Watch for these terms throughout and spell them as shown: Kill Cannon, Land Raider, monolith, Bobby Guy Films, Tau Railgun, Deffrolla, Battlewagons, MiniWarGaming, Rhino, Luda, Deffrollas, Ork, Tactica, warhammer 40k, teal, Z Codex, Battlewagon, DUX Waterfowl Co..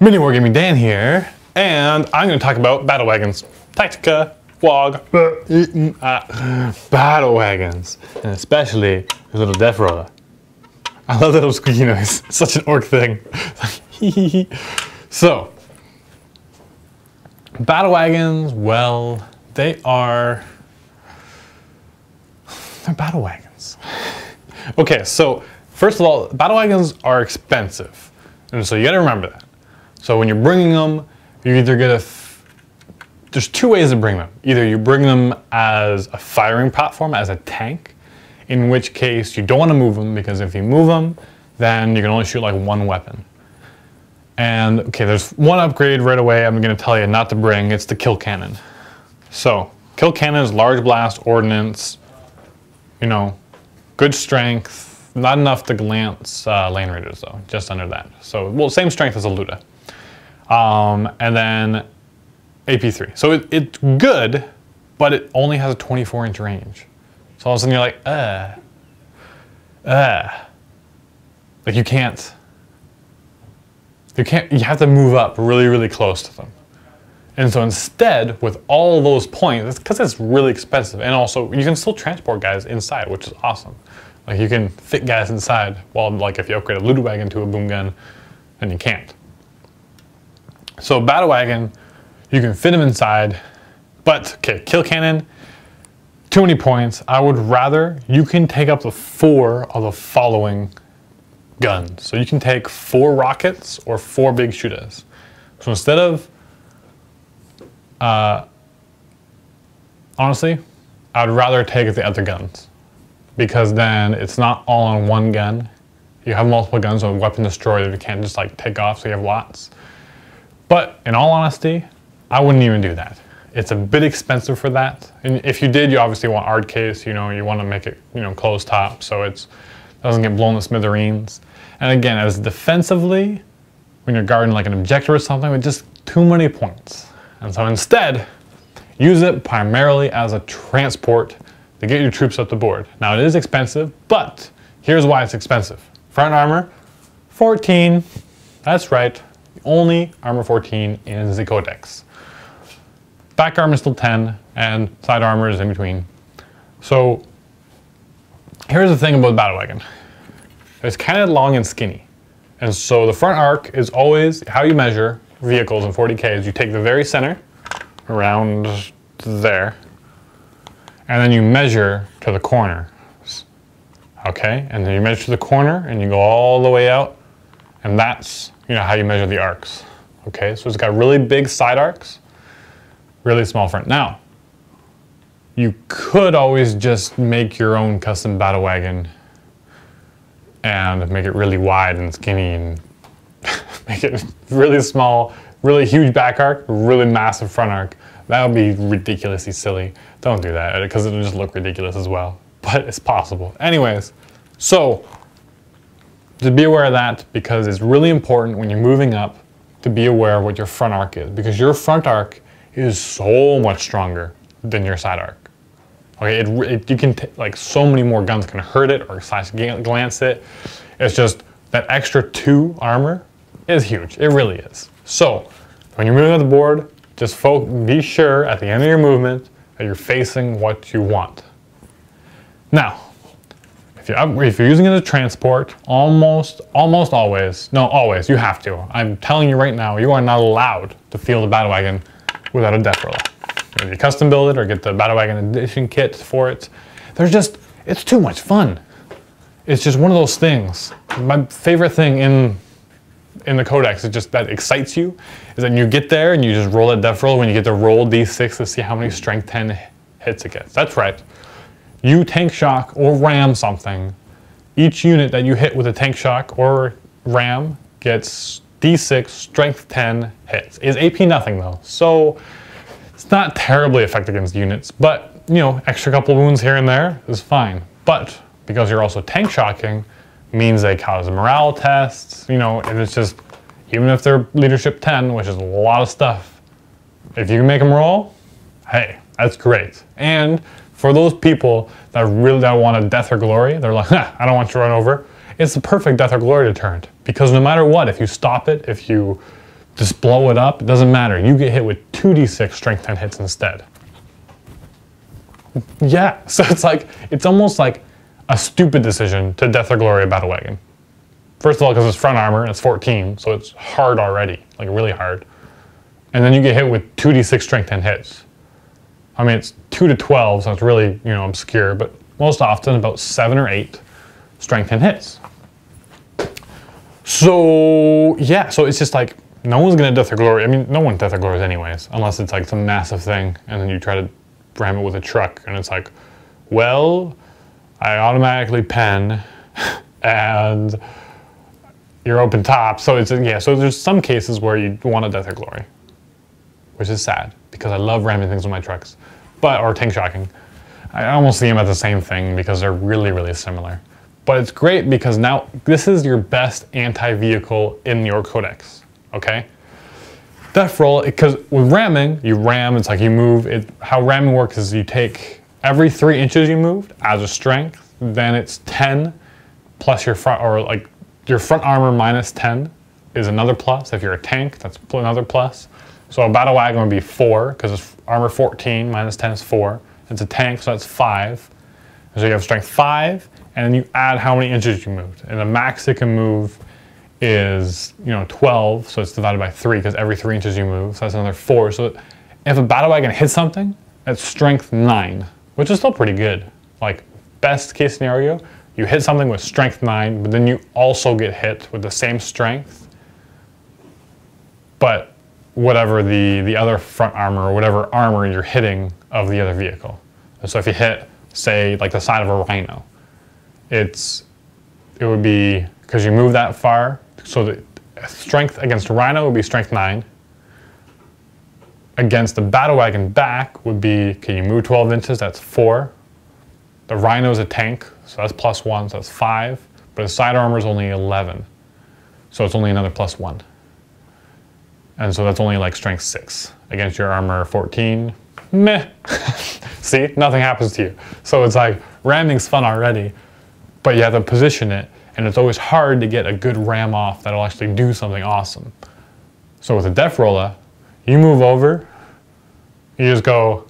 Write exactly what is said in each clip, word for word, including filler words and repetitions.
MiniWarGaming Dan here, and I'm going to talk about Battlewagons, Tactica, Wog, uh, Battlewagons, and especially the little Deffrolla. I love that little squeaky noise. It's such an Ork thing. So, Battlewagons, well, they are they're Battlewagons. Okay, so first of all, Battlewagons are expensive, and so you got to remember that. So when you're bringing them, you either get a, there's two ways to bring them. Either you bring them as a firing platform, as a tank, in which case you don't want to move them, because if you move them, then you can only shoot like one weapon. And okay, there's one upgrade right away I'm going to tell you not to bring, it's the Kill Cannon. So, Kill Cannon is large blast, ordnance, you know, good strength, not enough to glance uh, Land Raiders though, just under that. So, well, same strength as a Luda. Um, and then A P three. So it, it's good, but it only has a twenty-four inch range. So all of a sudden you're like, uh, uh, like you can't, you can't, you have to move up really, really close to them. And so instead, with all those points, because it's really expensive, and also you can still transport guys inside, which is awesome. Like you can fit guys inside, while like if you upgrade a Luda wagon to a boom gun, then you can't. So Battlewagon, you can fit them inside, but okay, Kill Cannon, too many points. I would rather you can take up the four of the following guns. So you can take four rockets or four big shooters. So instead of, uh, honestly, I'd rather take the other guns, because then it's not all on one gun. You have multiple guns on weapon destroyer that you can't just like take off, so you have lots. But in all honesty, I wouldn't even do that. It's a bit expensive for that. And if you did, you obviously want hard case, you know, you want to make it, you know, closed top so it doesn't get blown to smithereens. And again, as defensively, when you're guarding like an objective or something, with just too many points. And so instead, use it primarily as a transport to get your troops up the board. Now it is expensive, but here's why it's expensive. Front armor, fourteen, that's right. Only armor fourteen in Z Codex. Back armor is still ten, and side armor is in between. So here's the thing about the Battlewagon. It's kind of long and skinny. And so the front arc is always how you measure vehicles in forty K is you take the very center, around there, and then you measure to the corner. Okay, and then you measure to the corner and you go all the way out, and that's, you know, how you measure the arcs. Okay, so it's got really big side arcs, really small front. Now, you could always just make your own custom Battlewagon and make it really wide and skinny and make it really small, really huge back arc, really massive front arc. That would be ridiculously silly. Don't do that, because it'll just look ridiculous as well, but it's possible. Anyways, so, to be aware of that, because it's really important when you're moving up to be aware of what your front arc is, because your front arc is so much stronger than your side arc. Okay, it, it, you can t like so many more guns can hurt it or slash glance it. It's just that extra two armor is huge. It really is. So when you're moving up the board, just fo be sure at the end of your movement that you're facing what you want. Now, if you're using it as transport, almost, almost always, no, always, you have to. I'm telling you right now, you are not allowed to field a Battlewagon without a Deffrolla. Whether you custom build it or get the Battlewagon edition kit for it, there's just, it's too much fun. It's just one of those things. My favorite thing in in the Codex is just that excites you, is that you get there and you just roll that Deffrolla when you get to roll D six to see how many strength ten hits it gets. That's right. You tank shock or ram something, each unit that you hit with a tank shock or ram gets D six strength ten hits. It's A P nothing though, so it's not terribly effective against units, but you know, extra couple wounds here and there is fine. But because you're also tank shocking, means they cause morale tests, you know, and it's just, even if they're leadership ten, which is a lot of stuff, if you can make them roll, hey, that's great. And for those people that really don't want a death or glory, they're like, nah, I don't want you to run over. It's the perfect death or glory deterrent, because no matter what, if you stop it, if you Just blow it up. It doesn't matter. You get hit with two d six strength ten hits instead. Yeah, so it's like, it's almost like a stupid decision to death or glory a battle wagon. First of all, because it's front armor and it's fourteen, so it's hard already, like really hard. And then you get hit with two d six strength ten hits. I mean, it's two to twelve, so it's really, you know, obscure, but most often about seven or eight strength ten hits. So, yeah, so it's just like, no one's gonna death or glory. I mean, no one death or glories anyways, unless it's like some massive thing, and then you try to ram it with a truck, and it's like, well, I automatically pen, and you're open top. So it's, yeah, so there's some cases where you want a death or glory, which is sad, because I love ramming things with my trucks, but, or tank shocking. I almost see them as the same thing because they're really, really similar. But it's great because now this is your best anti-vehicle in your codex, okay? Deffrolla, because with ramming, you ram, it's like you move. It, how ramming works is you take every three inches you moved as a strength, then it's ten plus your front, or like your front armor minus ten is another plus. If you're a tank, that's another plus. So a battle wagon would be four, because it's armor fourteen minus ten is four. It's a tank, so that's five. And so you have strength five, and then you add how many inches you moved. And the max it can move is, you know, twelve, so it's divided by three, because every three inches you move, so that's another four. So if a battle wagon hits something, that's strength nine, which is still pretty good. Like, best case scenario, you hit something with strength nine, but then you also get hit with the same strength, but whatever the, the other front armor or whatever armor you're hitting of the other vehicle. And so if you hit, say, like the side of a Rhino, it's, it would be, because you move that far, so the strength against a Rhino would be strength nine. Against the battle wagon back would be, okay, you move twelve inches, that's four. The Rhino's a tank, so that's plus one, so that's five. But the side armor's only eleven, so it's only another plus one. And so that's only like strength six. Against your armor fourteen, meh. See, nothing happens to you. So it's like, ramming's fun already, but you have to position it, and it's always hard to get a good ram off that'll actually do something awesome. So with a Deffrolla, you move over, you just go,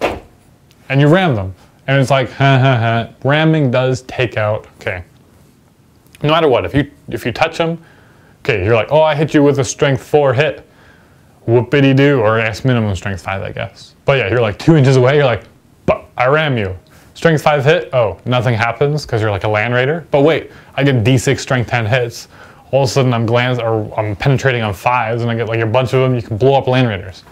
and you ram them. And it's like, ha ha ha, ramming does take out, okay. No matter what, if you, if you touch them, okay, you're like, oh, I hit you with a strength four hit. Whoop-itty-doo, or it's minimum strength five, I guess. But yeah, you're like two inches away, you're like, but I ram you. Strength five hit, oh, nothing happens, because you're like a Land Raider. But wait, I get d six strength ten hits. All of a sudden I'm glance, or I'm penetrating on fives, and I get like a bunch of them. You can blow up Land Raiders.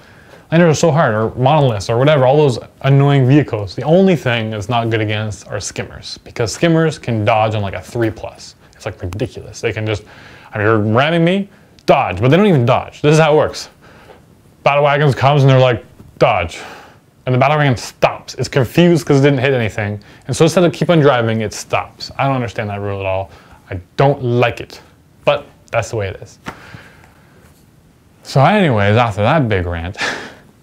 Land Raiders are so hard, or monoliths, or whatever, all those annoying vehicles. The only thing that's not good against are skimmers, because skimmers can dodge on like a three plus. It's like ridiculous. They can just, I mean, you're ramming me, dodge, but they don't even dodge. This is how it works. Battle wagons comes and they're like, dodge. And the battle wagon stops. It's confused because it didn't hit anything. And so instead of keep on driving, it stops. I don't understand that rule at all. I don't like it, but that's the way it is. So anyways, after that big rant,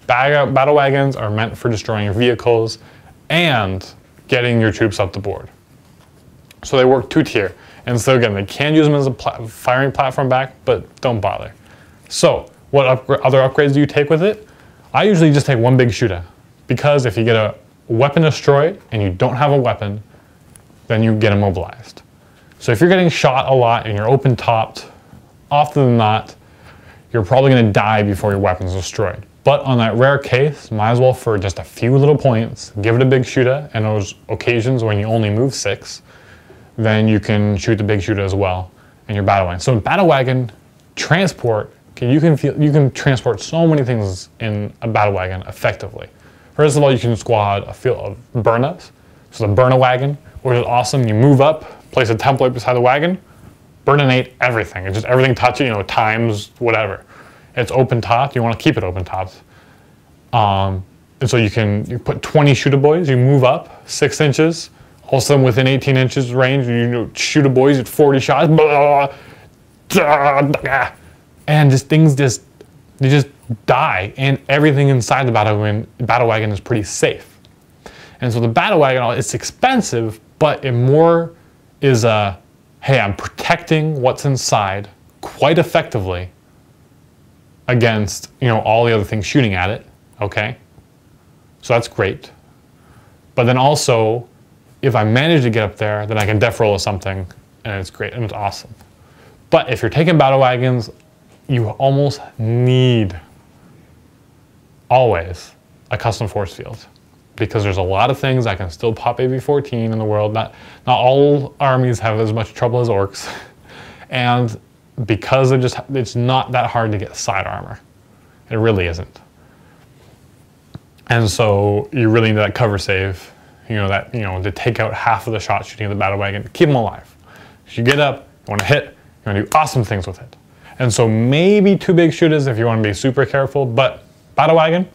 battle wagons are meant for destroying your vehicles and getting your troops up the board. So they work two-tier. And so again, they can use them as a pla firing platform back, but don't bother. So what up other upgrades do you take with it? I usually just take one big shooter, because if you get a weapon destroyed and you don't have a weapon, then you get immobilized. So if you're getting shot a lot and you're open topped, often than not, you're probably gonna die before your weapon's destroyed. But on that rare case, might as well for just a few little points, give it a big shooter, and those occasions when you only move six, then you can shoot the big shooter as well in your battle wagon. So in battle wagon, transport, okay, you can feel, you can transport so many things in a battle wagon effectively. First of all, you can squad a field of burn-ups. So the burn a wagon, which is awesome. You move up, place a template beside the wagon, burninate everything. It's just everything touching, you know, times, whatever. It's open top, you want to keep it open top. Um, and so you can you put twenty shooter boys, you move up six inches, all of a sudden, within eighteen inches range, you know, shoot a boys at forty shots, blah, blah, blah, and just things just they just die, and everything inside the battle wagon, battle wagon is pretty safe. And so the battle wagon, it's expensive, but it more is a hey, I'm protecting what's inside quite effectively, against, you know, all the other things shooting at it, okay? So that's great. But then also, if I manage to get up there, then I can death roll or something, and it's great, and it's awesome. But if you're taking battle wagons, you almost need, always, a custom force field. Because there's a lot of things I can still pop A B fourteen in the world. Not, not all armies have as much trouble as orcs. And because just, it's not that hard to get side armor. It really isn't. And so you really need that cover save, you know, that, you know, to take out half of the shot shooting of the battle wagon, to keep them alive. Because you get up, you want to hit, you want to do awesome things with it. And so maybe two big shooters if you want to be super careful, but battle wagon,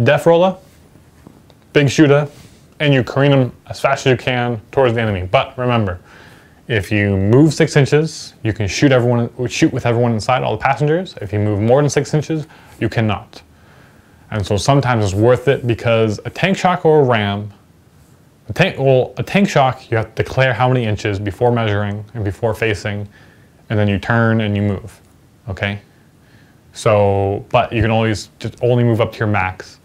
Deffrolla, big shooter, and you careen them as fast as you can towards the enemy. But remember, if you move six inches, you can shoot everyone, shoot with everyone inside, all the passengers. If you move more than six inches, you cannot. And so sometimes it's worth it because a tank shock or a ram, a tank, well, a tank shock, you have to declare how many inches before measuring and before facing, and then you turn and you move, okay? So, but you can always just only move up to your max.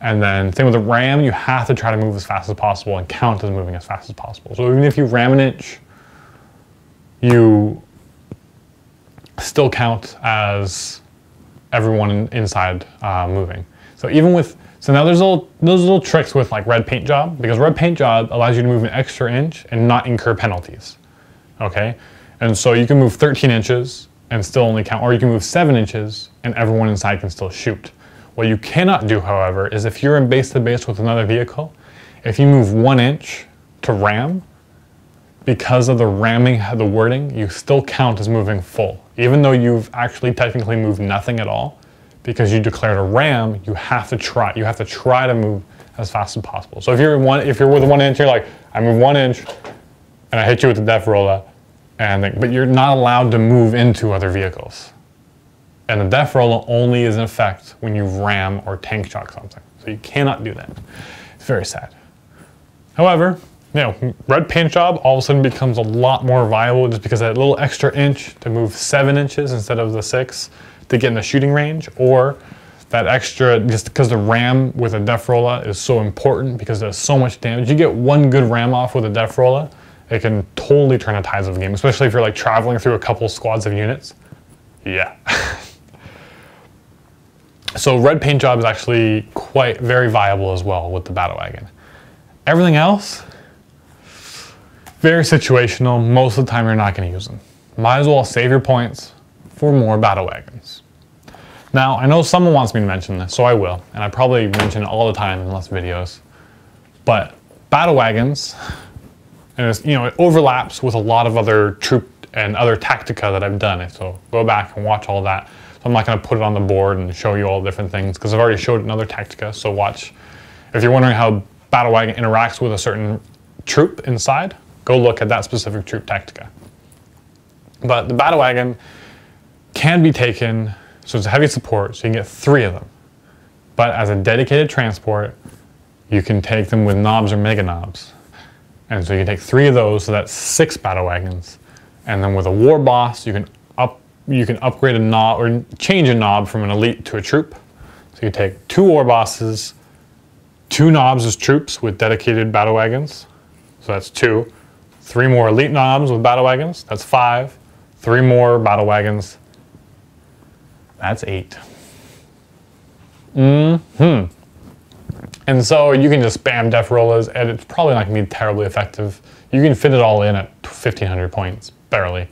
And then same with a ram, you have to try to move as fast as possible and count as moving as fast as possible. So even if you ram an inch, you still count as everyone in, inside uh, moving. So even with, so now there's little, those little tricks with like red paint job, because red paint job allows you to move an extra inch and not incur penalties, okay? And so you can move thirteen inches and still only count, or you can move seven inches and everyone inside can still shoot. What you cannot do, however, is if you're in base to base with another vehicle, if you move one inch to ram, because of the ramming, the wording, you still count as moving full. Even though you've actually technically moved nothing at all, because you declared a ram, you have to try. You have to try to move as fast as possible. So if you're one, if you're with one inch, you're like, I move one inch, and I hit you with the Deffrolla, and then, but you're not allowed to move into other vehicles. And the Deffrolla only is in effect when you ram or tank shock something. So you cannot do that. It's very sad. However, you know, red paint job all of a sudden becomes a lot more viable just because that little extra inch to move seven inches instead of the six to get in the shooting range, or that extra, just because the ram with a Deffrolla is so important because there's so much damage. You get one good ram off with a Deffrolla, it can totally turn the tides of the game, especially if you're like traveling through a couple squads of units. Yeah. So red paint job is actually quite very viable as well with the battle wagon. Everything else, very situational, most of the time you're not going to use them. Might as well save your points for more battle wagons. Now, I know someone wants me to mention this, so I will, and I probably mention it all the time in less videos, but battle wagons, and it's, you know, it overlaps with a lot of other troop and other Tactica that I've done, so go back and watch all that. So I'm not going to put it on the board and show you all the different things, because I've already showed another Tactica, so watch. If you're wondering how battle wagon interacts with a certain troop inside, go look at that specific troop Tactica. But the battle wagon can be taken, so it's a heavy support, so you can get three of them. But as a dedicated transport, you can take them with knobs or mega knobs. And so you can take three of those, so that's six battle wagons. And then with a war boss, you can up you can upgrade a knob or change a knob from an elite to a troop. So you take two war bosses, two knobs as troops with dedicated battle wagons, so that's two. Three more elite knobs with battle wagons, that's five. Three more battle wagons, that's eight. Mm-hmm. And so you can just spam Deffrollas, and it's probably not gonna be terribly effective. You can fit it all in at fifteen hundred points, barely.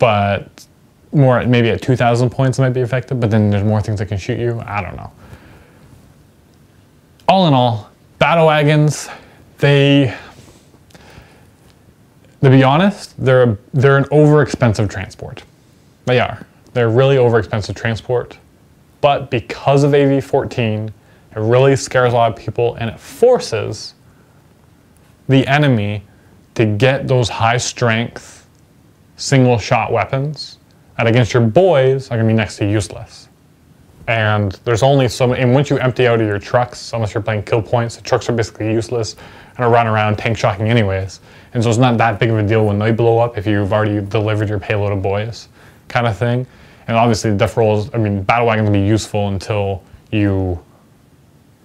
But more, maybe at two thousand points it might be effective, but then there's more things that can shoot you, I don't know. All in all, battle wagons, they, to be honest, they're, a, they're an overexpensive transport. They are. They're really overexpensive transport. But because of A V fourteen, it really scares a lot of people, and it forces the enemy to get those high-strength, single-shot weapons that against your boys are going to be next to useless. And there's only so many, and once you empty out of your trucks, unless you're playing kill points, the trucks are basically useless and are run around tank shocking anyways. And so it's not that big of a deal when they blow up if you've already delivered your payload of boys, kind of thing. And obviously the Deffrollas, I mean, Battlewagons will be useful until you,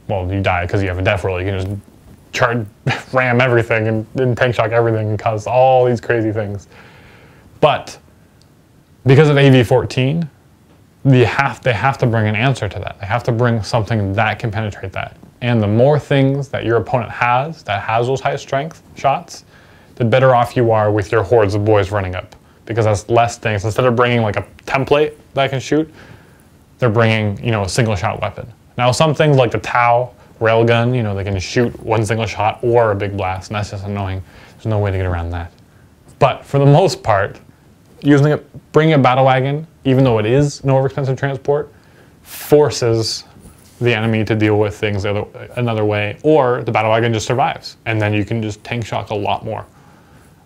well, you die because you have a Deffroll. You can just charge, ram everything and, and tank shock everything and cause all these crazy things. But because of A V fourteen, they have, they have to bring an answer to that. They have to bring something that can penetrate that. And the more things that your opponent has, that has those high strength shots, the better off you are with your hordes of boys running up. Because that's less things. Instead of bringing like a template that I can shoot, they're bringing, you know, a single shot weapon. Now some things like the Tau Railgun, you know, they can shoot one single shot or a big blast, and that's just annoying. There's no way to get around that. But for the most part, using a, bringing a battle wagon, even though it is an overexpensive transport, forces the enemy to deal with things other, another way, or the battle wagon just survives, and then you can just tank shock a lot more.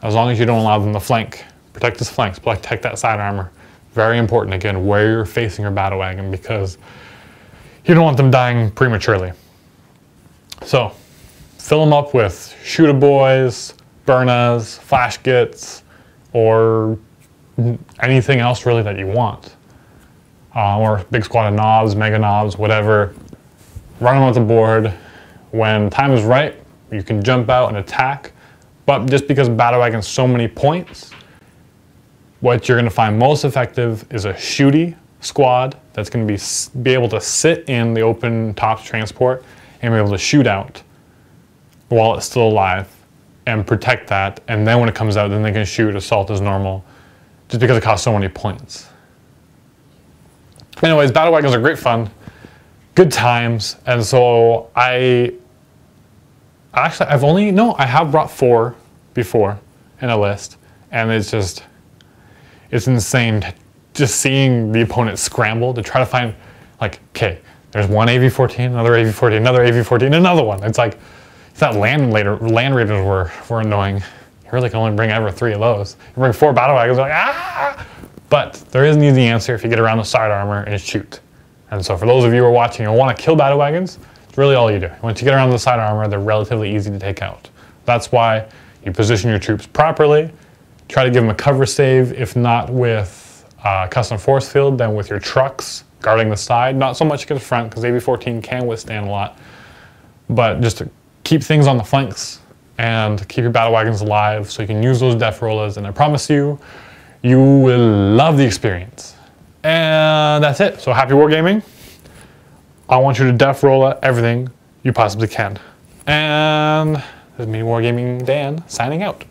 As long as you don't allow them to flank. Protect his flanks, protect that side armor. Very important, again, where you're facing your battle wagon, because you don't want them dying prematurely. So, fill them up with shooter boys, burnas, flash gits, or anything else really that you want. Uh, or big squad of knobs, mega knobs, whatever. Run them off the board. When time is right, you can jump out and attack. But just because battle wagon's so many points, what you're going to find most effective is a shooty squad that's going to be, be able to sit in the open top transport and be able to shoot out while it's still alive and protect that. And then when it comes out, then they can shoot assault as normal, just because it costs so many points. Anyways, battle wagons are great fun, good times. And so I actually, I've only, no, I have brought four before in a list, and it's just, it's insane to just seeing the opponent scramble to try to find, like, okay, there's one A V fourteen, another A V fourteen, another A V fourteen, another one. It's like, it's that Land Raider, Land Raiders were, were annoying. You really can only bring ever three of those. You bring four battle wagons, like, ah! But there is an easy answer if you get around the side armor and shoot. And so for those of you who are watching and want to kill battle wagons, it's really all you do. Once you get around the side armor, they're relatively easy to take out. That's why you position your troops properly. Try to give them a cover save, if not with uh, custom force field, then with your trucks guarding the side. Not so much against the front, because A V fourteen can withstand a lot. But just to keep things on the flanks and keep your battle wagons alive so you can use those Deffrollas, and I promise you, you will love the experience. And that's it. So happy wargaming. I want you to Deffrolla everything you possibly can. And this is MiniWarGaming Dan signing out.